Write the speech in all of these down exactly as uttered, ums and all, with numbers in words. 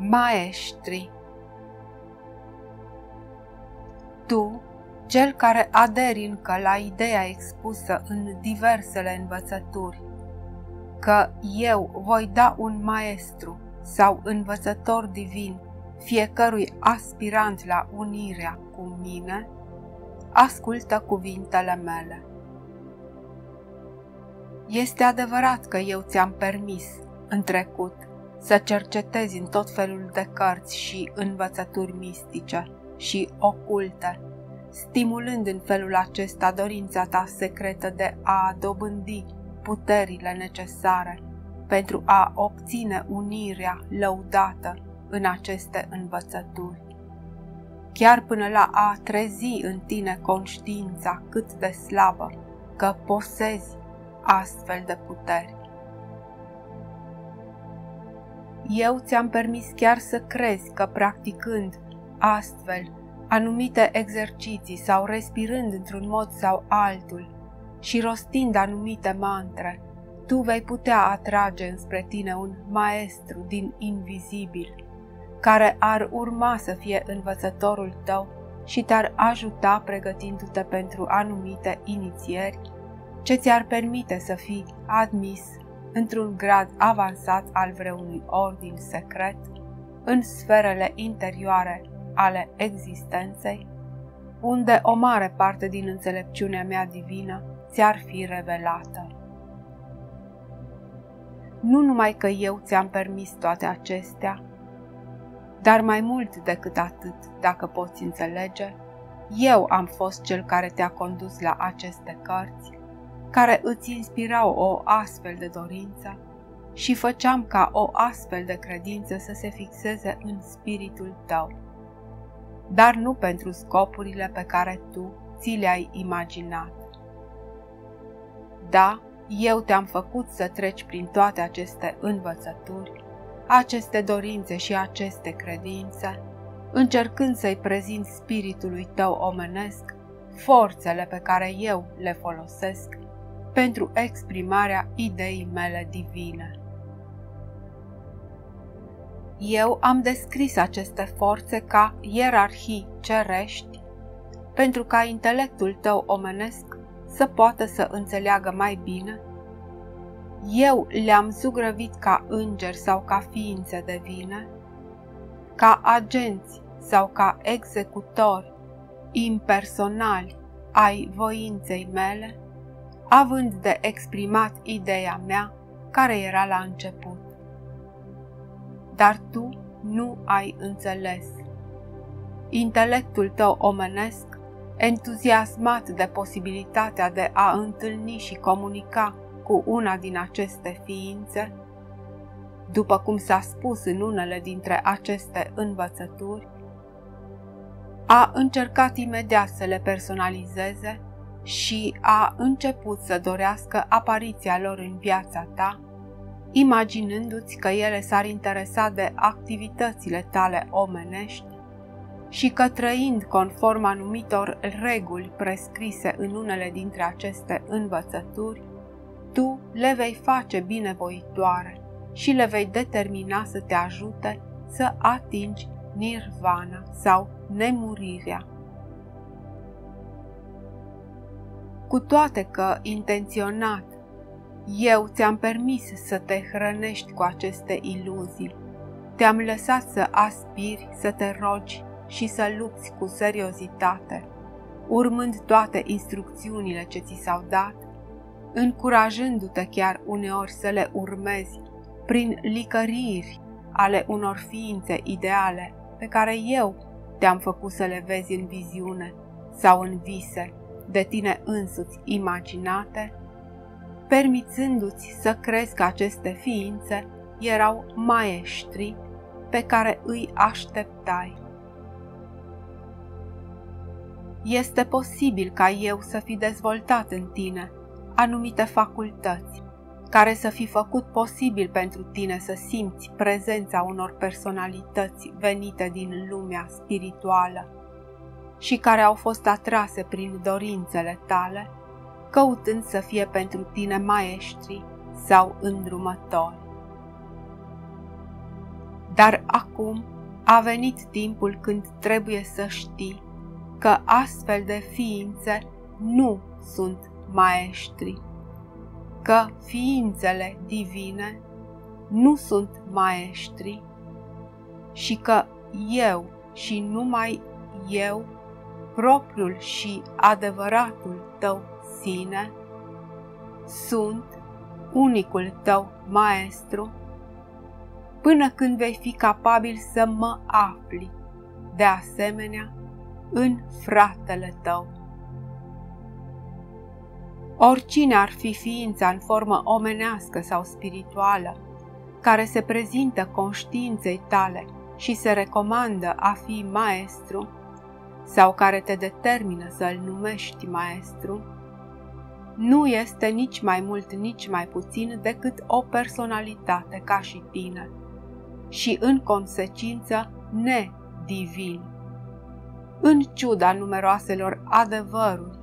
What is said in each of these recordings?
Maestri, tu, cel care aderi încă la ideea expusă în diversele învățături, că eu voi da un maestru sau învățător divin fiecărui aspirant la unirea cu mine, ascultă cuvintele mele. Este adevărat că eu ți-am permis, în trecut, să cercetezi în tot felul de cărți și învățături mistice și oculte, stimulând în felul acesta dorința ta secretă de a dobândi puterile necesare pentru a obține unirea lăudată în aceste învățături, chiar până la a trezi în tine conștiința cât de slabă că posezi astfel de puteri. Eu ți-am permis chiar să crezi că practicând astfel anumite exerciții sau respirând într-un mod sau altul și rostind anumite mantre, tu vei putea atrage înspre tine un maestru din invizibil, care ar urma să fie învățătorul tău și te-ar ajuta pregătindu-te pentru anumite inițieri ce ți-ar permite să fii admis într-un grad avansat al vreunui ordin secret în sferele interioare ale existenței, unde o mare parte din înțelepciunea mea divină ți-ar fi revelată. Nu numai că eu ți-am permis toate acestea, dar mai mult decât atât, dacă poți înțelege, eu am fost cel care te-a condus la aceste cărți, care îți inspirau o astfel de dorință și făceam ca o astfel de credință să se fixeze în spiritul tău, dar nu pentru scopurile pe care tu ți le-ai imaginat. Da, eu te-am făcut să treci prin toate aceste învățături, aceste dorințe și aceste credințe, încercând să-i prezint spiritului tău omenesc forțele pe care eu le folosesc pentru exprimarea ideii mele divine. Eu am descris aceste forțe ca ierarhii cerești, pentru ca intelectul tău omenesc să poată să înțeleagă mai bine. Eu le-am zugrăvit ca îngeri sau ca ființe de vine, ca agenți sau ca executori impersonali ai voinței mele, având de exprimat ideea mea care era la început. Dar tu nu ai înțeles. Intelectul tău omenesc, entuziasmat de posibilitatea de a întâlni și comunica cu una din aceste ființe, după cum s-a spus în unele dintre aceste învățături, a încercat imediat să le personalizeze și a început să dorească apariția lor în viața ta, imaginându-ți că ele s-ar interesa de activitățile tale omenești și că trăind conform anumitor reguli prescrise în unele dintre aceste învățături, tu le vei face binevoitoare și le vei determina să te ajute să atingi nirvana sau nemurirea. Cu toate că, intenționat, eu ți-am permis să te hrănești cu aceste iluzii, te-am lăsat să aspiri, să te rogi și să lupți cu seriozitate, urmând toate instrucțiunile ce ți s-au dat, încurajându-te chiar uneori să le urmezi prin licăriri ale unor ființe ideale pe care eu te-am făcut să le vezi în viziune sau în vise de tine însuți imaginate, permițându-ți să crezi că aceste ființe erau maestri pe care îi așteptai. Este posibil ca eu să fi dezvoltat în tine anumite facultăți, care să fi făcut posibil pentru tine să simți prezența unor personalități venite din lumea spirituală și care au fost atrase prin dorințele tale, căutând să fie pentru tine maestri sau îndrumători. Dar acum a venit timpul când trebuie să știi că astfel de ființe nu sunt maestri, că ființele divine nu sunt maestri și că eu și numai eu, propriul și adevăratul tău sine, sunt unicul tău maestru, până când vei fi capabil să mă afli, de asemenea, în fratele tău. Oricine ar fi ființa în formă omenească sau spirituală, care se prezintă conștiinței tale și se recomandă a fi maestru, sau care te determină să îl numești maestru, nu este nici mai mult, nici mai puțin decât o personalitate ca și tine și, în consecință, nedivin. În ciuda numeroaselor adevăruri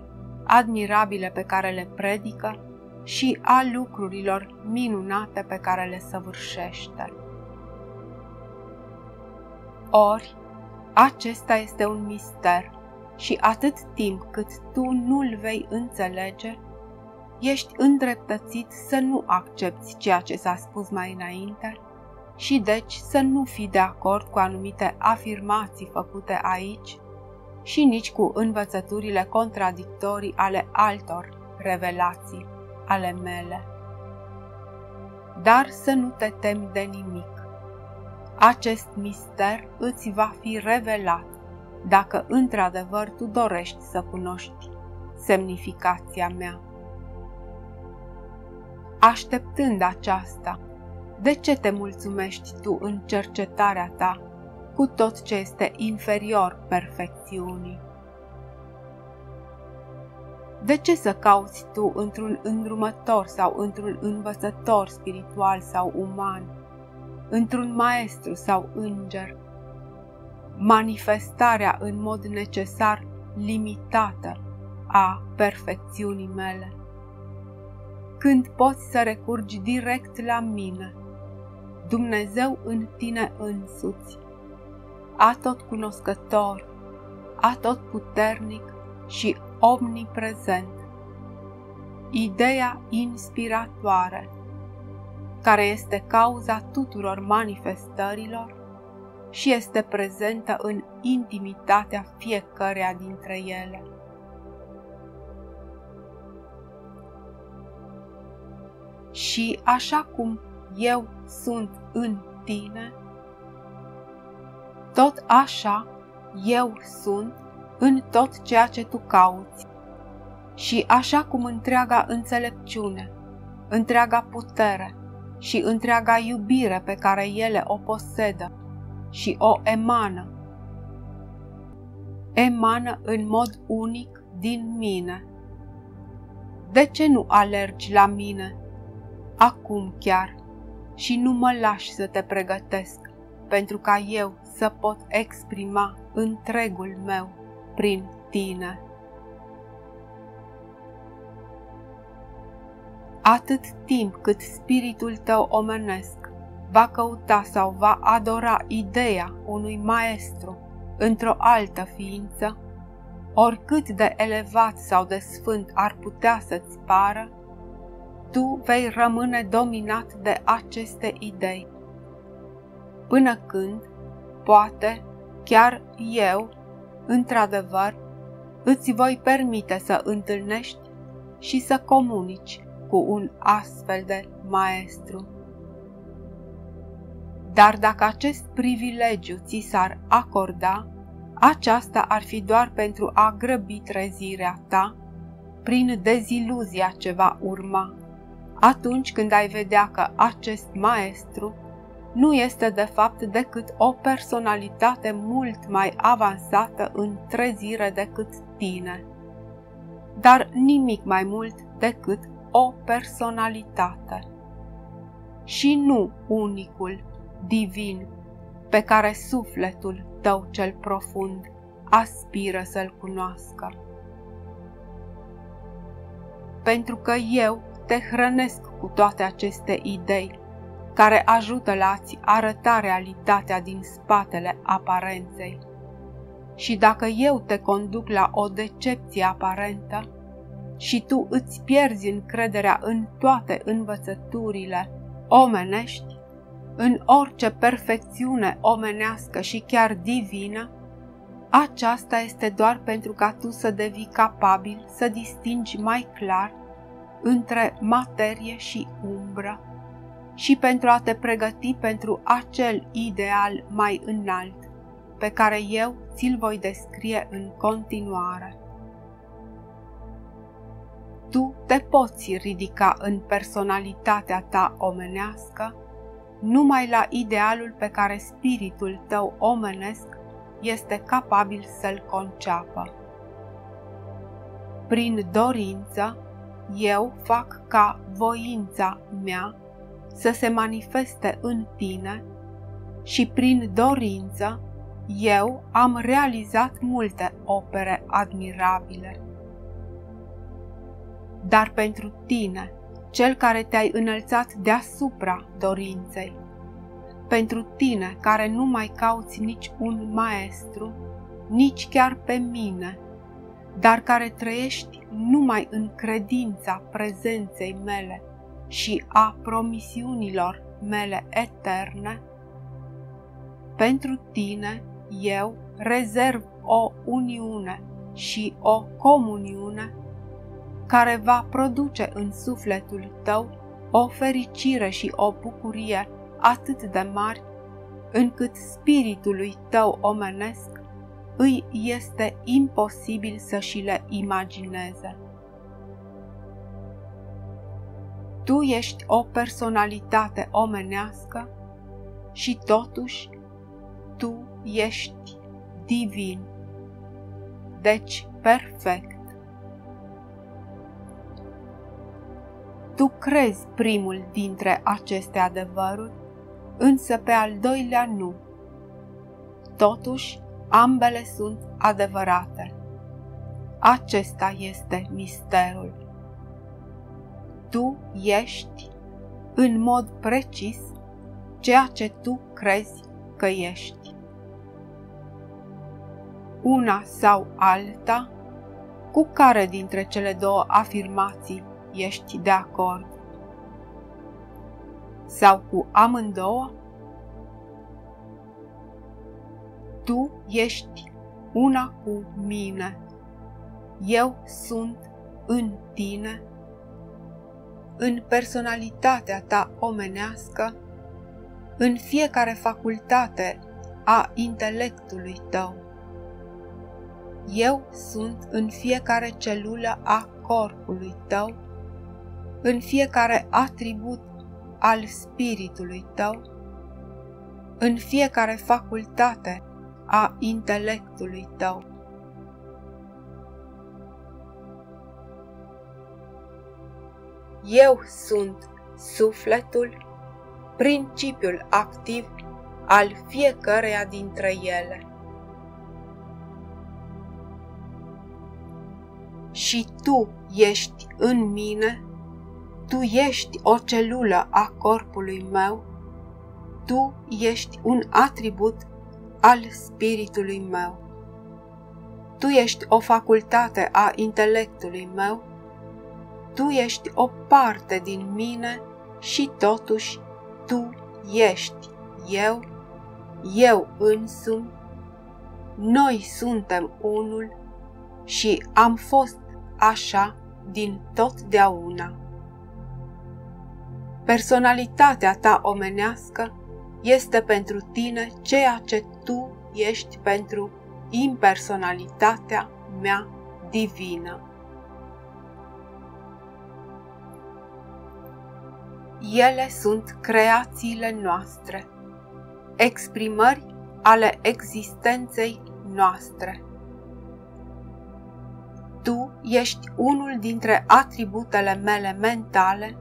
admirabile pe care le predică și a lucrurilor minunate pe care le săvârșește. Ori, acesta este un mister și atât timp cât tu nu-l vei înțelege, ești îndreptățit să nu accepti ceea ce s-a spus mai înainte și deci să nu fii de acord cu anumite afirmații făcute aici și nici cu învățăturile contradictorii ale altor revelații ale mele. Dar să nu te temi de nimic. Acest mister îți va fi revelat dacă într-adevăr tu dorești să cunoști semnificația mea. Așteptând aceasta, de ce te mulțumești tu în cercetarea ta cu tot ce este inferior perfecțiunii? De ce să cauți tu într-un îndrumător sau într-un învățător spiritual sau uman, într-un maestru sau înger, manifestarea în mod necesar limitată a perfecțiunii mele, când poți să recurgi direct la mine, Dumnezeu în tine însuți, atotcunoscător, atotputernic și omniprezent, ideea inspiratoare, care este cauza tuturor manifestărilor și este prezentă în intimitatea fiecăreia dintre ele. Și așa cum eu sunt în tine, tot așa eu sunt în tot ceea ce tu cauți. Și așa cum întreaga înțelepciune, întreaga putere și întreaga iubire pe care ele o posedă și o emană, emană în mod unic din mine. De ce nu alergi la mine, acum chiar, și nu mă lași să te pregătesc, pentru ca eu să pot exprima întregul meu prin tine? Atât timp cât spiritul tău omenesc va căuta sau va adora ideea unui maestru într-o altă ființă, oricât de elevat sau de sfânt ar putea să-ți pară, tu vei rămâne dominat de aceste idei, până când, poate, chiar eu, într-adevăr, îți voi permite să întâlnești și să comunici cu un astfel de maestru. Dar dacă acest privilegiu ți s-ar acorda, aceasta ar fi doar pentru a grăbi trezirea ta prin deziluzia ce va urma, atunci când ai vedea că acest maestru nu este de fapt decât o personalitate mult mai avansată în trezire decât tine, dar nimic mai mult decât o personalitate și nu unicul divin pe care sufletul tău cel profund aspiră să-l cunoască. Pentru că eu te hrănesc cu toate aceste idei, care ajută la a-ți arăta realitatea din spatele aparenței. Și dacă eu te conduc la o decepție aparentă și tu îți pierzi încrederea în toate învățăturile omenești, în orice perfecțiune omenească și chiar divină, aceasta este doar pentru ca tu să devii capabil să distingi mai clar între materie și umbră și pentru a te pregăti pentru acel ideal mai înalt pe care eu ți-l voi descrie în continuare. Tu te poți ridica în personalitatea ta omenească numai la idealul pe care spiritul tău omenesc este capabil să-l conceapă. Prin dorință, eu fac ca voința mea să se manifeste în tine și prin dorință, eu am realizat multe opere admirabile. Dar pentru tine, cel care te-ai înălțat deasupra dorinței, pentru tine care nu mai cauți nici un maestru, nici chiar pe mine, dar care trăiești numai în credința prezenței mele și a promisiunilor mele eterne, pentru tine eu rezerv o uniune și o comuniune care va produce în sufletul tău o fericire și o bucurie atât de mari, încât spiritului tău omenesc îi este imposibil să și le imagineze. Tu ești o personalitate omenească și totuși tu ești divin, deci perfect. Tu crezi primul dintre aceste adevăruri, însă pe al doilea nu. Totuși, ambele sunt adevărate. Acesta este misterul. Tu ești, în mod precis, ceea ce tu crezi că ești. Una sau alta, cu care dintre cele două afirmații ești de acord? Sau cu amândouă? Tu ești una cu mine. Eu sunt în tine. În personalitatea ta omenească, în fiecare facultate a intelectului tău. Eu sunt în fiecare celulă a corpului tău, în fiecare atribut al spiritului tău, în fiecare facultate a intelectului tău. Eu sunt sufletul, principiul activ al fiecăreia dintre ele. Și tu ești în mine, tu ești o celulă a corpului meu, tu ești un atribut al spiritului meu, tu ești o facultate a intelectului meu, tu ești o parte din mine și totuși tu ești eu, eu însumi, noi suntem unul și am fost așa din totdeauna. Personalitatea ta omenească este pentru tine ceea ce tu ești pentru impersonalitatea mea divină. Ele sunt creațiile noastre, exprimări ale existenței noastre. Tu ești unul dintre atributele mele mentale,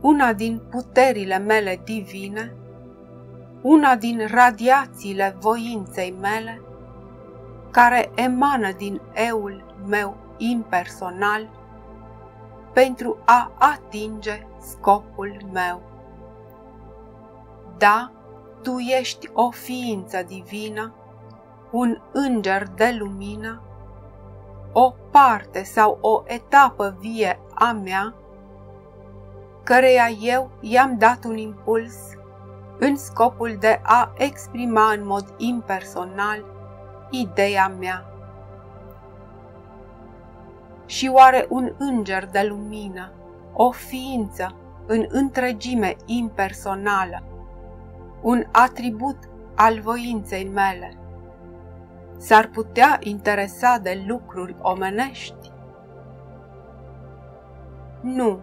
una din puterile mele divine, una din radiațiile voinței mele, care emană din eul meu impersonal pentru a atinge scopul meu. Da, tu ești o ființă divină, un înger de lumină, o parte sau o etapă vie a mea, căreia eu i-am dat un impuls în scopul de a exprima în mod impersonal ideea mea. Și oare un înger de lumină, o ființă în întregime impersonală, un atribut al voinței mele, s-ar putea interesa de lucruri omenești? Nu,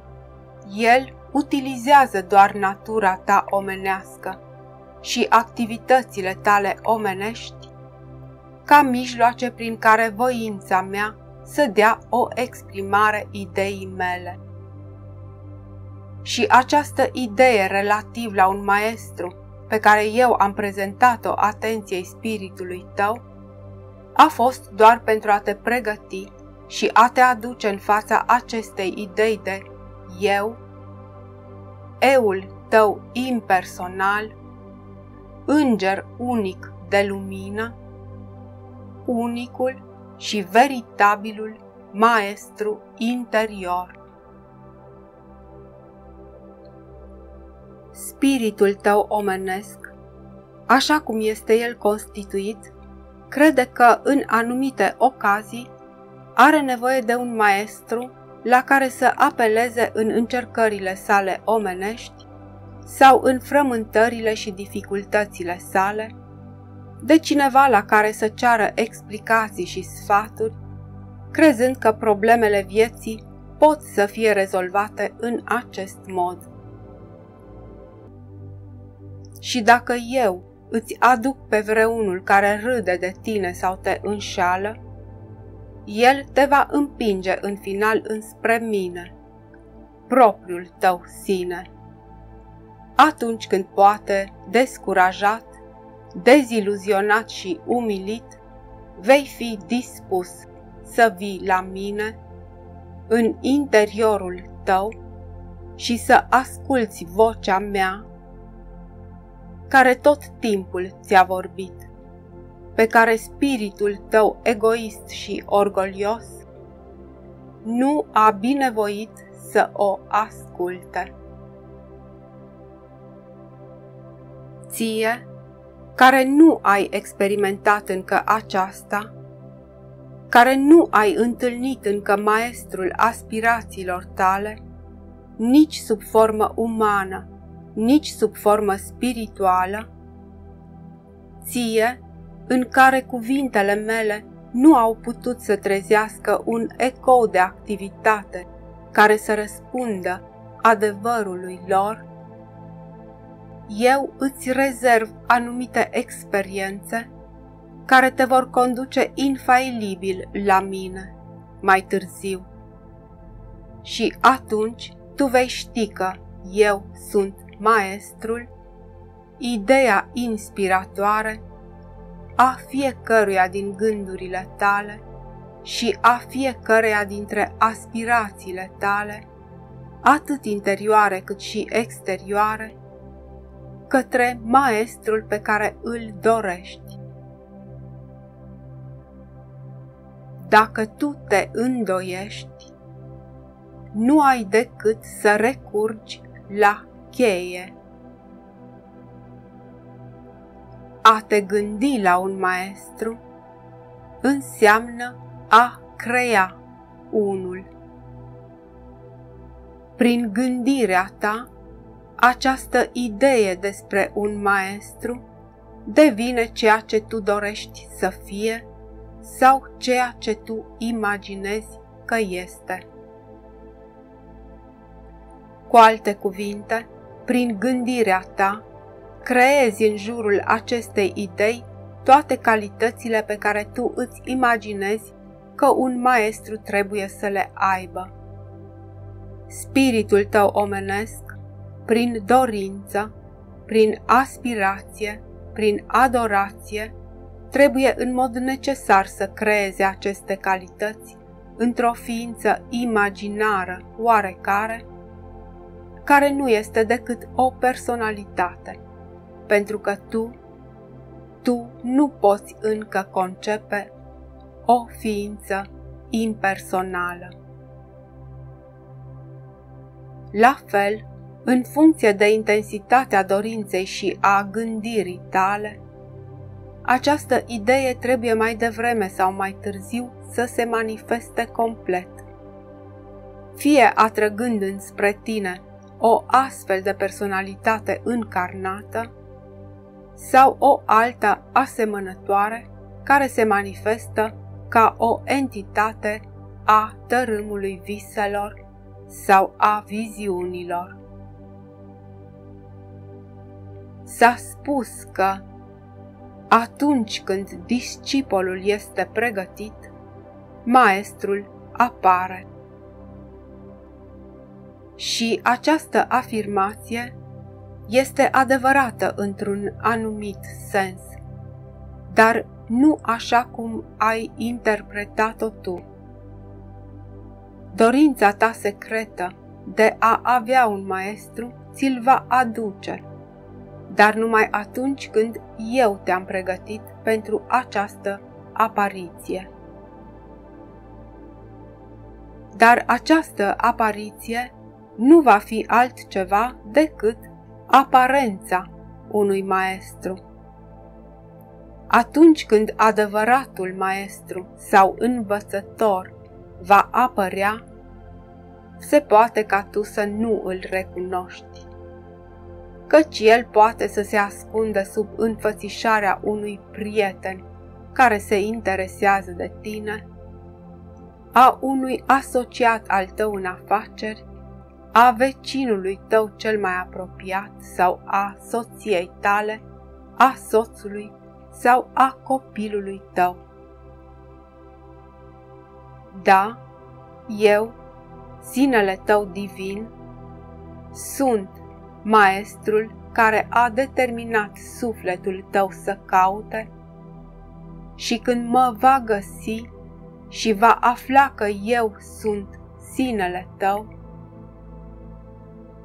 el utilizează doar natura ta omenească și activitățile tale omenești ca mijloace prin care voința mea să dea o exprimare ideii mele. Și această idee relativ la un maestru pe care eu am prezentat-o atenției spiritului tău a fost doar pentru a te pregăti și a te aduce în fața acestei idei de eu, eul tău impersonal, înger unic de lumină, unicul și veritabilul maestru interior. Spiritul tău omenesc, așa cum este el constituit, crede că în anumite ocazii are nevoie de un maestru la care să apeleze în încercările sale omenești sau în frământările și dificultățile sale, de cineva la care să ceară explicații și sfaturi, crezând că problemele vieții pot să fie rezolvate în acest mod. Și dacă eu îți aduc pe vreunul care râde de tine sau te înșală, el te va împinge în final înspre mine, propriul tău sine, atunci când poate, descurajat, deziluzionat și umilit, vei fi dispus să vii la mine, în interiorul tău, și să asculți vocea mea, care tot timpul ți-a vorbit, pe care spiritul tău egoist și orgolios nu a binevoit să o asculte. Ție, care nu ai experimentat încă aceasta, care nu ai întâlnit încă maestrul aspirațiilor tale, nici sub formă umană, nici sub formă spirituală, ție, în care cuvintele mele nu au putut să trezească un ecou de activitate care să răspundă adevărului lor, eu îți rezerv anumite experiențe care te vor conduce infailibil la mine mai târziu. Și atunci tu vei ști că eu sunt maestrul, ideea inspiratoare a fiecăruia din gândurile tale și a fiecăreia dintre aspirațiile tale, atât interioare cât și exterioare, către maestrul pe care îl dorești. Dacă tu te îndoiești, nu ai decât să recurgi la cheie. A te gândi la un maestru înseamnă a crea unul. Prin gândirea ta, această idee despre un maestru devine ceea ce tu dorești să fie sau ceea ce tu imaginezi că este. Cu alte cuvinte, prin gândirea ta, creezi în jurul acestei idei toate calitățile pe care tu îți imaginezi că un maestru trebuie să le aibă. Spiritul tău omenesc, prin dorință, prin aspirație, prin adorație, trebuie în mod necesar să creeze aceste calități într-o ființă imaginară oarecare, care nu este decât o personalitate, pentru că tu, tu nu poți încă concepe o ființă impersonală. La fel, în funcție de intensitatea dorinței și a gândirii tale, această idee trebuie mai devreme sau mai târziu să se manifeste complet, fie atrăgând înspre tine o astfel de personalitate încarnată sau o alta asemănătoare care se manifestă ca o entitate a tărâmului viselor sau a viziunilor. S-a spus că atunci când discipolul este pregătit, maestrul apare. Și această afirmație este adevărată într-un anumit sens, dar nu așa cum ai interpretat-o tu. Dorința ta secretă de a avea un maestru ți-l va aduce, dar numai atunci când eu te-am pregătit pentru această apariție. Dar această apariție nu va fi altceva decât aparența unui maestru. Atunci când adevăratul maestru sau învățător va apărea, se poate ca tu să nu îl recunoști, căci el poate să se ascundă sub înfățișarea unui prieten care se interesează de tine, a unui asociat al tău în afaceri, a vecinului tău cel mai apropiat sau a soției tale, a soțului sau a copilului tău. Da, eu, sinele tău divin, sunt maestrul care a determinat sufletul tău să caute, și când mă va găsi și va afla că eu sunt sinele tău,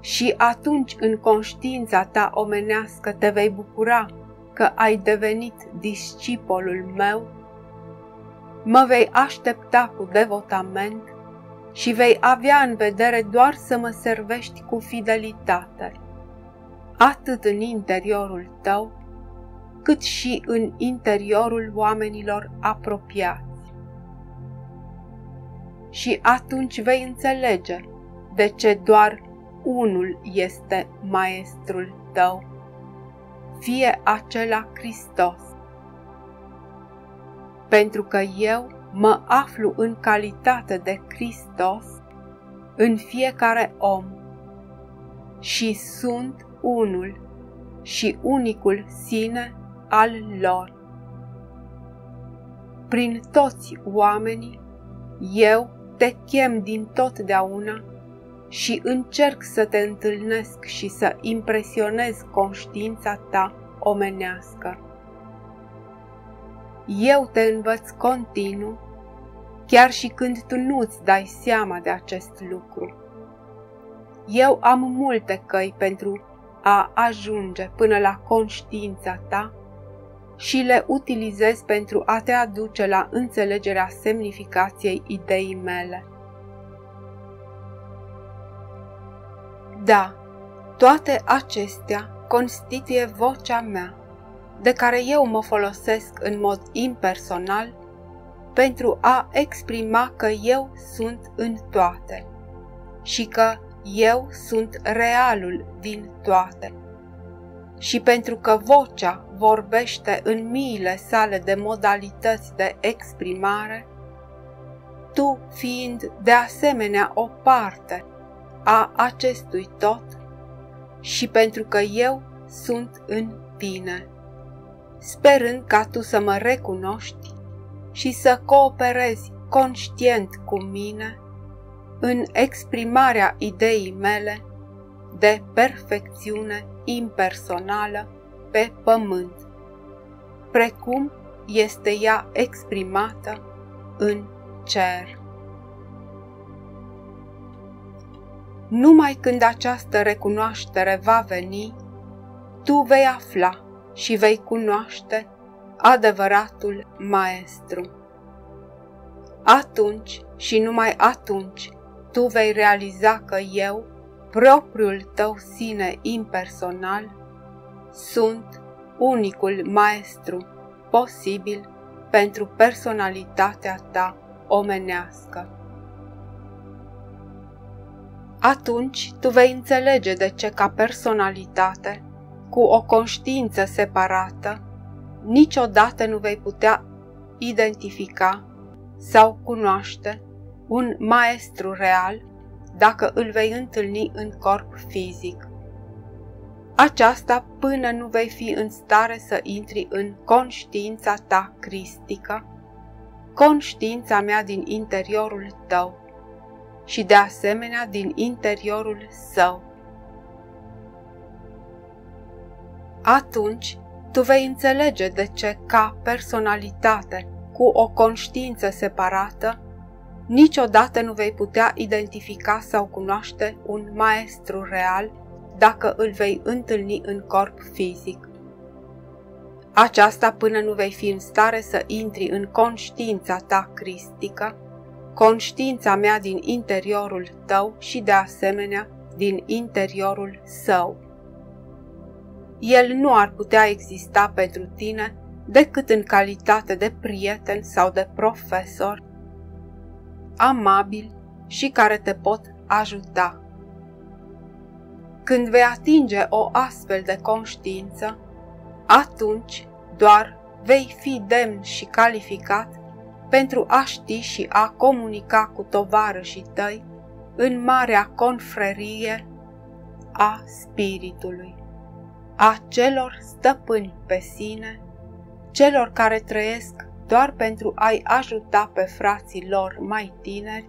și atunci în conștiința ta omenească te vei bucura că ai devenit discipolul meu, mă vei aștepta cu devotament și vei avea în vedere doar să mă servești cu fidelitate, atât în interiorul tău, cât și în interiorul oamenilor apropiați. Și atunci vei înțelege de ce doar unul este maestrul tău, fie acela Christos, pentru că eu mă aflu în calitate de Christos în fiecare om și sunt unul și unicul sine al lor. Prin toți oamenii, eu te chem din totdeauna și încerc să te întâlnesc și să impresionez conștiința ta omenească. Eu te învăț continuu, chiar și când tu nu-ți dai seama de acest lucru. Eu am multe căi pentru a ajunge până la conștiința ta și le utilizez pentru a te aduce la înțelegerea semnificației ideii mele. Da, toate acestea constituie vocea mea, de care eu mă folosesc în mod impersonal pentru a exprima că eu sunt în toate și că eu sunt realul din toate. Și pentru că vocea vorbește în miile sale de modalități de exprimare, tu fiind de asemenea o parte a acestui tot și pentru că eu sunt în tine, sperând ca tu să mă recunoști și să cooperezi conștient cu mine în exprimarea ideii mele de perfecțiune impersonală pe pământ, precum este ea exprimată în cer. Numai când această recunoaștere va veni, tu vei afla și vei cunoaște adevăratul maestru. Atunci și numai atunci tu vei realiza că eu, propriul tău sine impersonal, sunt unicul maestru posibil pentru personalitatea ta omenească. Atunci tu vei înțelege de ce ca personalitate, cu o conștiință separată, niciodată nu vei putea identifica sau cunoaște un maestru real dacă îl vei întâlni în corp fizic. Aceasta până nu vei fi în stare să intri în conștiința ta cristică, conștiința mea din interiorul tău și de asemenea din interiorul său. Atunci tu vei înțelege de ce ca personalitate cu o conștiință separată niciodată nu vei putea identifica sau cunoaște un maestru real dacă îl vei întâlni în corp fizic. Aceasta până nu vei fi în stare să intri în conștiința ta cristică, conștiința mea din interiorul tău și de asemenea din interiorul său. El nu ar putea exista pentru tine decât în calitate de prieten sau de profesor, amabil și care te pot ajuta. Când vei atinge o astfel de conștiință, atunci doar vei fi demn și calificat pentru a ști și a comunica cu tovarășii tăi în marea confrerie a spiritului, a celor stăpâni pe sine, celor care trăiesc doar pentru a-i ajuta pe frații lor mai tineri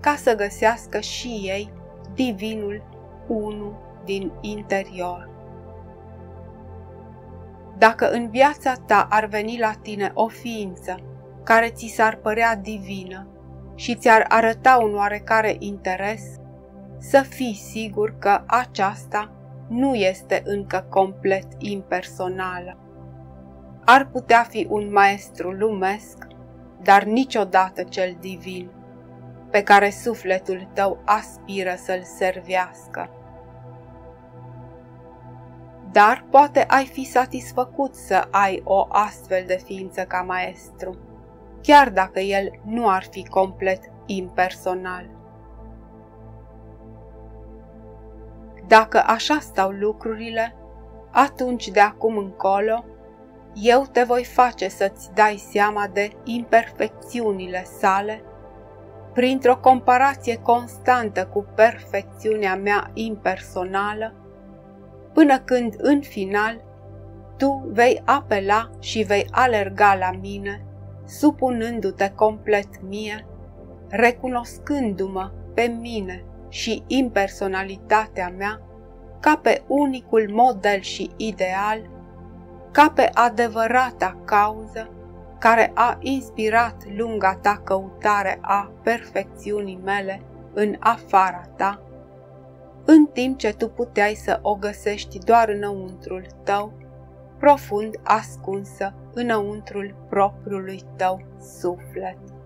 ca să găsească și ei divinul unu din interior. Dacă în viața ta ar veni la tine o ființă care ți s-ar părea divină și ți-ar arăta un oarecare interes, să fii sigur că aceasta nu este încă complet impersonală. Ar putea fi un maestru lumesc, dar niciodată cel divin, pe care sufletul tău aspiră să-l servească. Dar poate ai fi satisfăcut să ai o astfel de ființă ca maestru, chiar dacă el nu ar fi complet impersonal. Dacă așa stau lucrurile, atunci de acum încolo, eu te voi face să-ți dai seama de imperfecțiunile sale printr-o comparație constantă cu perfecțiunea mea impersonală, până când, în final, tu vei apela și vei alerga la mine, supunându-te complet mie, recunoscându-mă pe mine și impersonalitatea mea ca pe unicul model și ideal, ca pe adevărata cauză care a inspirat lunga ta căutare a perfecțiunii mele în afara ta, în timp ce tu puteai să o găsești doar înăuntrul tău, profund ascunsă înăuntrul propriului tău suflet.